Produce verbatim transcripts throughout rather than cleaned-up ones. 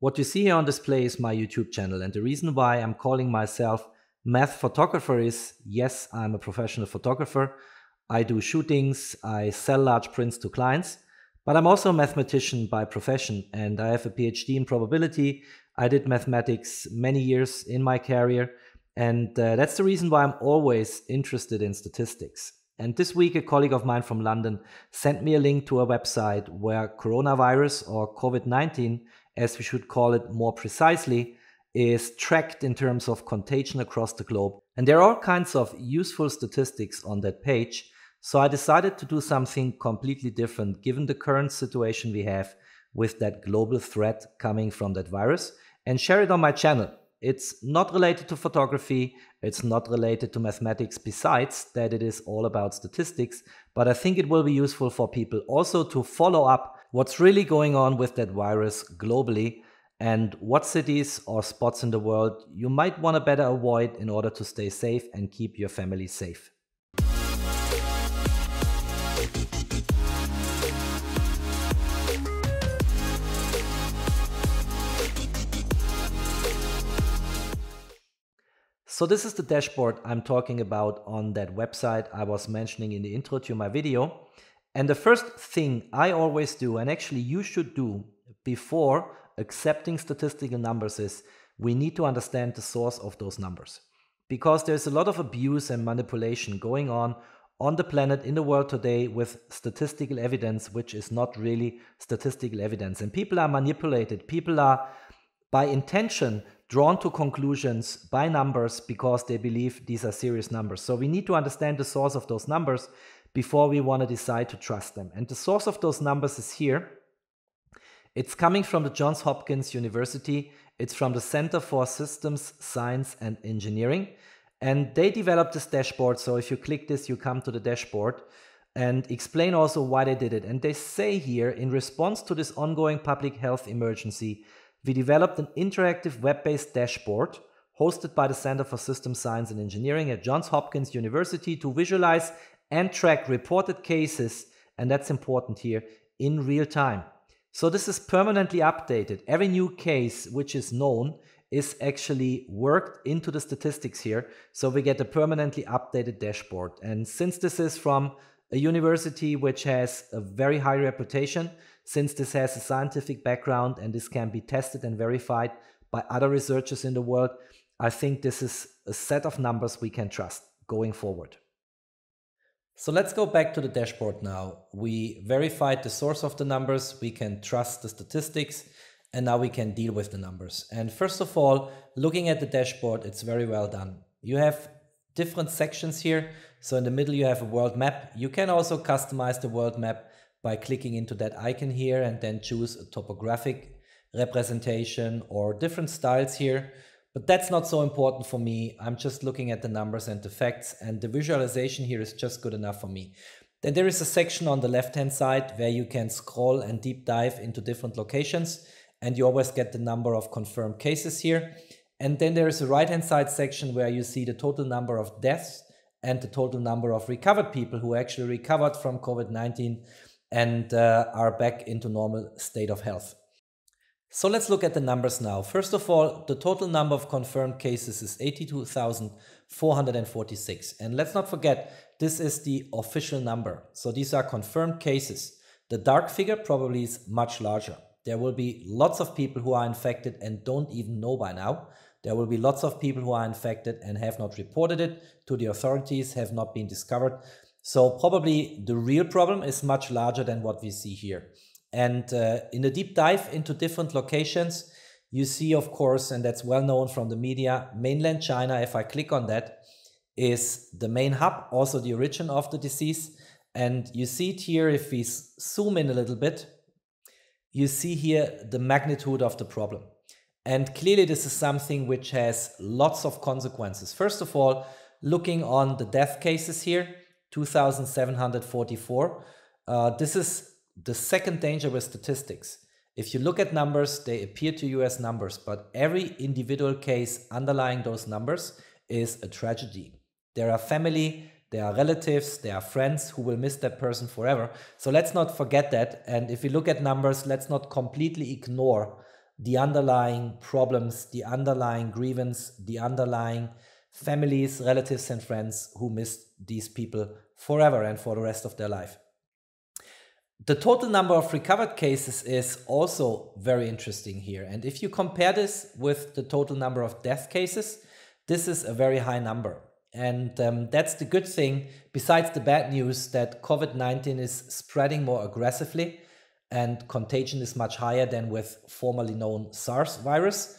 What you see here on display is my YouTube channel, and the reason why I'm calling myself math photographer is, yes, I'm a professional photographer. I do shootings, I sell large prints to clients, but I'm also a mathematician by profession, and I have a PhD in probability. I did mathematics many years in my career, and uh, that's the reason why I'm always interested in statistics. And this week, a colleague of mine from London sent me a link to a website where coronavirus, or COVID nineteen, as we should call it more precisely, is tracked in terms of contagion across the globe. And there are all kinds of useful statistics on that page. So I decided to do something completely different given the current situation we have with that global threat coming from that virus, and share it on my channel. It's not related to photography, it's not related to mathematics, besides that it is all about statistics, but I think it will be useful for people also to follow up what's really going on with that virus globally, and what cities or spots in the world you might want to better avoid in order to stay safe and keep your family safe. So this is the dashboard I'm talking about on that website I was mentioning in the intro to my video. And the first thing I always do, and actually you should do before accepting statistical numbers, is we need to understand the source of those numbers. Because there's a lot of abuse and manipulation going on on the planet, in the world today, with statistical evidence, which is not really statistical evidence. And people are manipulated. People are, by intention, drawn to conclusions by numbers because they believe these are serious numbers. So we need to understand the source of those numbers before we want to decide to trust them. And the source of those numbers is here. It's coming from the Johns Hopkins University. It's from the Center for Systems Science and Engineering. And they developed this dashboard. So if you click this, you come to the dashboard and explain also why they did it. And they say here, in response to this ongoing public health emergency, we developed an interactive web-based dashboard hosted by the Center for Systems Science and Engineering at Johns Hopkins University to visualize and track reported cases, and that's important here, in real time. So this is permanently updated. Every new case which is known is actually worked into the statistics here, so we get a permanently updated dashboard. And since this is from a university which has a very high reputation, since this has a scientific background and this can be tested and verified by other researchers in the world, I think this is a set of numbers we can trust going forward. So let's go back to the dashboard now. We verified the source of the numbers, we can trust the statistics, and now we can deal with the numbers. And first of all, looking at the dashboard, it's very well done. You have different sections here. So in the middle, you have a world map. You can also customize the world map by clicking into that icon here and then choose a topographic representation or different styles here. But that's not so important for me. I'm just looking at the numbers and the facts, and the visualization here is just good enough for me. Then there is a section on the left-hand side where you can scroll and deep dive into different locations, and you always get the number of confirmed cases here. And then there is a right-hand side section where you see the total number of deaths and the total number of recovered people who actually recovered from COVID nineteen and uh, are back into normal state of health. So let's look at the numbers now. First of all, the total number of confirmed cases is eighty-two thousand four hundred forty-six. And let's not forget, this is the official number. So these are confirmed cases. The dark figure probably is much larger. There will be lots of people who are infected and don't even know by now. There will be lots of people who are infected and have not reported it to the authorities, have not been discovered. So probably the real problem is much larger than what we see here. And uh, in a deep dive into different locations, you see, of course, and that's well known from the media, mainland China, if I click on that, is the main hub, also the origin of the disease. And you see it here, if we zoom in a little bit, you see here the magnitude of the problem. And clearly this is something which has lots of consequences. First of all, looking on the death cases here, two thousand seven hundred forty-four. Uh, this is the second danger with statistics. If you look at numbers, they appear to you as numbers, but every individual case underlying those numbers is a tragedy. There are family, there are relatives, there are friends who will miss that person forever. So let's not forget that. And if we look at numbers, let's not completely ignore the underlying problems, the underlying grievance, the underlying families, relatives and friends who missed these people forever and for the rest of their life. The total number of recovered cases is also very interesting here. And if you compare this with the total number of death cases, this is a very high number. And um, that's the good thing, besides the bad news that COVID nineteen is spreading more aggressively and contagion is much higher than with formerly known SARS virus.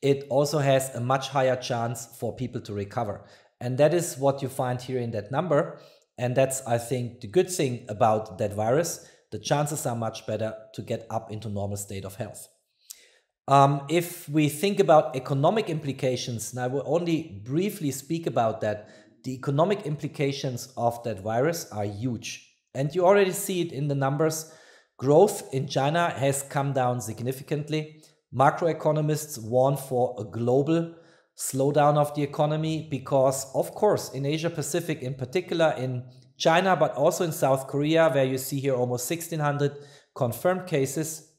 It also has a much higher chance for people to recover. And that is what you find here in that number. And that's, I think, the good thing about that virus. The chances are much better to get up into normal state of health. Um, if we think about economic implications, and I will only briefly speak about that, the economic implications of that virus are huge. And you already see it in the numbers. Growth in China has come down significantly. Macroeconomists warn for a global slowdown of the economy because, of course, in Asia-Pacific in particular, in China, but also in South Korea, where you see here almost sixteen hundred confirmed cases,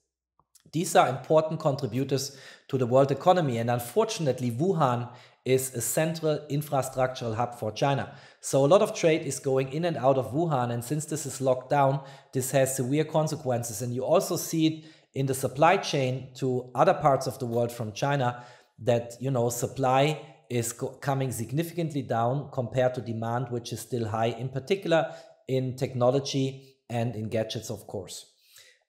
these are important contributors to the world economy. And unfortunately, Wuhan is a central infrastructural hub for China. So a lot of trade is going in and out of Wuhan. And since this is locked down, this has severe consequences. And you also see it in the supply chain to other parts of the world from China, that, you know, supply is coming significantly down compared to demand, which is still high, in particular in technology and in gadgets, of course.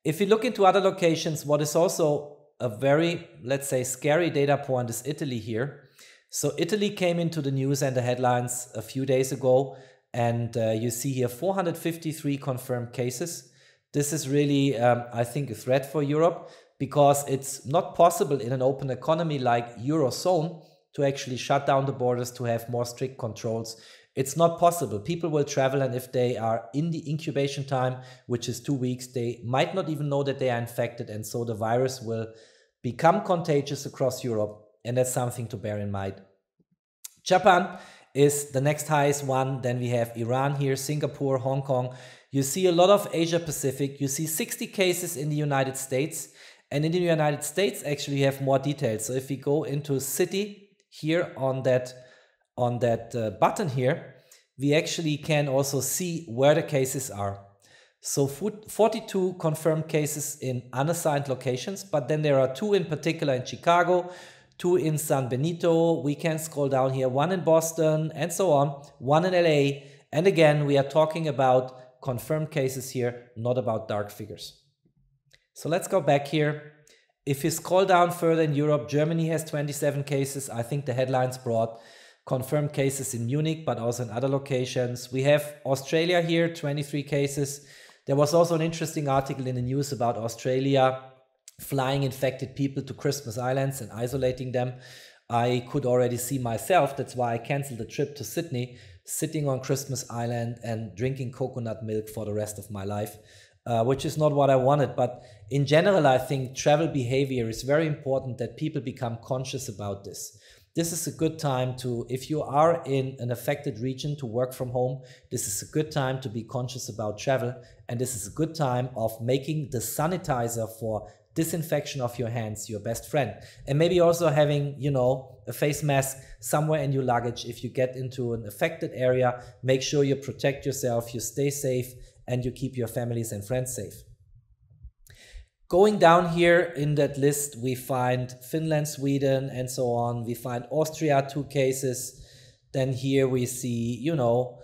If you look into other locations, what is also a very, let's say, scary data point is Italy here. So Italy came into the news and the headlines a few days ago, and uh, you see here four hundred fifty-three confirmed cases. This is really, um, I think, a threat for Europe, because it's not possible in an open economy like Eurozone to actually shut down the borders, to have more strict controls. It's not possible. People will travel, and if they are in the incubation time, which is two weeks, they might not even know that they are infected, and so the virus will become contagious across Europe, and that's something to bear in mind. Japan is the next highest one. Then we have Iran here, Singapore, Hong Kong. You see a lot of Asia-Pacific. You see sixty cases in the United States. And in the United States, actually, you have more details. So if we go into city here on that, on that uh, button here, we actually can also see where the cases are. So forty-two confirmed cases in unassigned locations, but then there are two in particular in Chicago, two in San Benito. We can scroll down here, one in Boston, and so on, one in L A. And again, we are talking about confirmed cases here, not about dark figures. So let's go back here. If you scroll down further in Europe, Germany has twenty-seven cases. I think the headlines brought confirmed cases in Munich, but also in other locations. We have Australia here, twenty-three cases. There was also an interesting article in the news about Australia flying infected people to Christmas Islands and isolating them. I could already see myself, that's why I canceled the trip to Sydney, sitting on Christmas Island and drinking coconut milk for the rest of my life, uh, which is not what I wanted. But in general, I think travel behavior is very important, that people become conscious about this. This is a good time to, if you are in an affected region, to work from home. This is a good time to be conscious about travel. And this is a good time of making the sanitizer for disinfection of your hands your best friend, and maybe also having, you know, a face mask somewhere in your luggage. If you get into an affected area, make sure you protect yourself, you stay safe, and you keep your families and friends safe. Going down here in that list, we find Finland, Sweden, and so on. We find Austria, two cases. Then here we see, you know,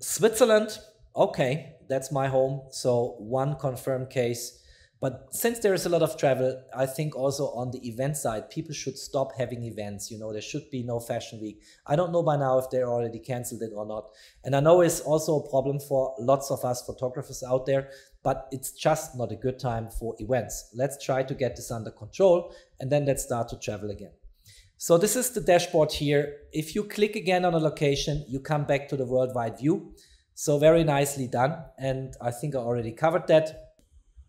Switzerland. Okay, that's my home. So one confirmed case. But since there is a lot of travel, I think also on the event side, people should stop having events. You know, there should be no Fashion Week. I don't know by now if they already canceled it or not. And I know it's also a problem for lots of us photographers out there, but it's just not a good time for events. Let's try to get this under control, and then let's start to travel again. So this is the dashboard here. If you click again on a location, you come back to the worldwide view. So very nicely done. And I think I already covered that.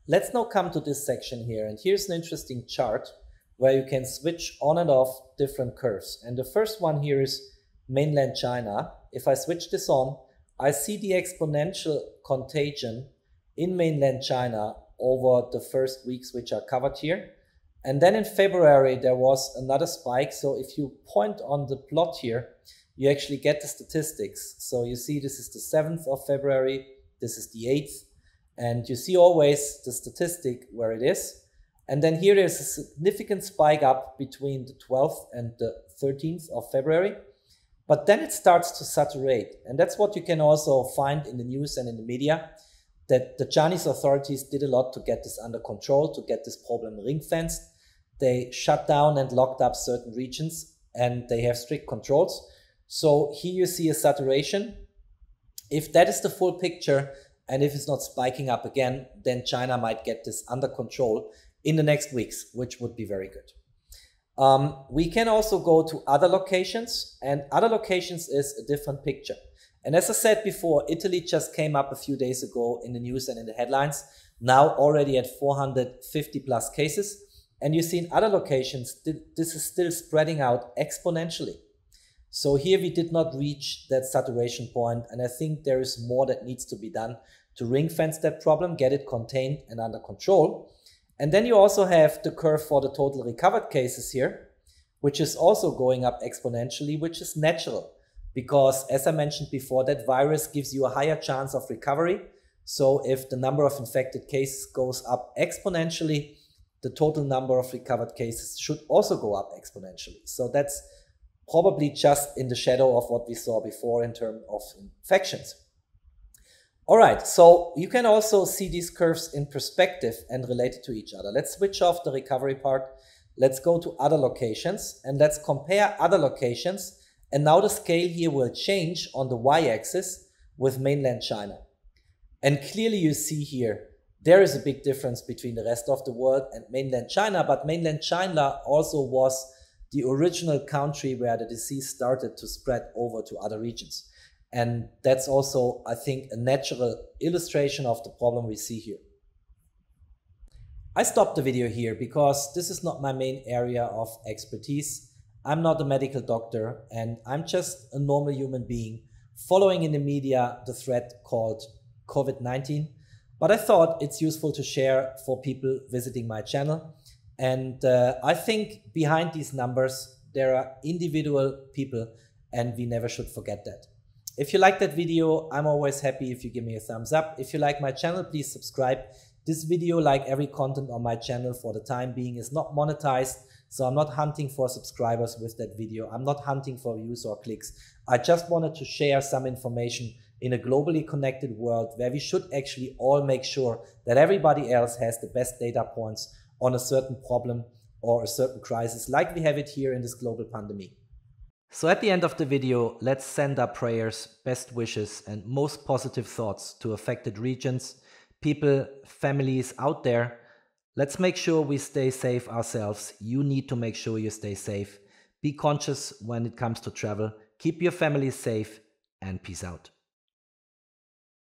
Let's now come to this section here, and here's an interesting chart where you can switch on and off different curves. And the first one here is mainland China. If I switch this on, I see the exponential contagion in mainland China over the first weeks, which are covered here. And then in February, there was another spike. So if you point on the plot here, you actually get the statistics. So you see this is the seventh of February, this is the eighth, and you see always the statistic where it is. And then here there's a significant spike up between the twelfth and the thirteenth of February. But then it starts to saturate. And that's what you can also find in the news and in the media, that the Chinese authorities did a lot to get this under control, to get this problem ring-fenced. They shut down and locked up certain regions, and they have strict controls. So here you see a saturation. If that is the full picture, and if it's not spiking up again, then China might get this under control in the next weeks, which would be very good. Um, we can also go to other locations, and other locations is a different picture. And as I said before, Italy just came up a few days ago in the news and in the headlines, now already at four hundred fifty plus cases. And you see in other locations, th this is still spreading out exponentially. So here we did not reach that saturation point, and I think there is more that needs to be done to ring fence that problem, get it contained and under control. And then you also have the curve for the total recovered cases here, which is also going up exponentially, which is natural. Because as I mentioned before, that virus gives you a higher chance of recovery. So if the number of infected cases goes up exponentially, the total number of recovered cases should also go up exponentially. So that's probably just in the shadow of what we saw before in terms of infections. All right, so you can also see these curves in perspective and related to each other. Let's switch off the recovery part. Let's go to other locations and let's compare other locations. And now the scale here will change on the y-axis with mainland China. And clearly you see here, there is a big difference between the rest of the world and mainland China, but mainland China also was the original country where the disease started to spread over to other regions. And that's also, I think, a natural illustration of the problem we see here. I stopped the video here because this is not my main area of expertise. I'm not a medical doctor, and I'm just a normal human being following in the media the threat called COVID nineteen. But I thought it's useful to share for people visiting my channel. And uh, I think behind these numbers, there are individual people, and we never should forget that. If you like that video, I'm always happy if you give me a thumbs up. If you like my channel, please subscribe. This video, like every content on my channel for the time being, is not monetized. So I'm not hunting for subscribers with that video. I'm not hunting for views or clicks. I just wanted to share some information in a globally connected world where we should actually all make sure that everybody else has the best data points on a certain problem or a certain crisis like we have it here in this global pandemic. So at the end of the video, let's send our prayers, best wishes and most positive thoughts to affected regions, people, families out there. Let's make sure we stay safe ourselves. You need to make sure you stay safe. Be conscious when it comes to travel. Keep your family safe and peace out.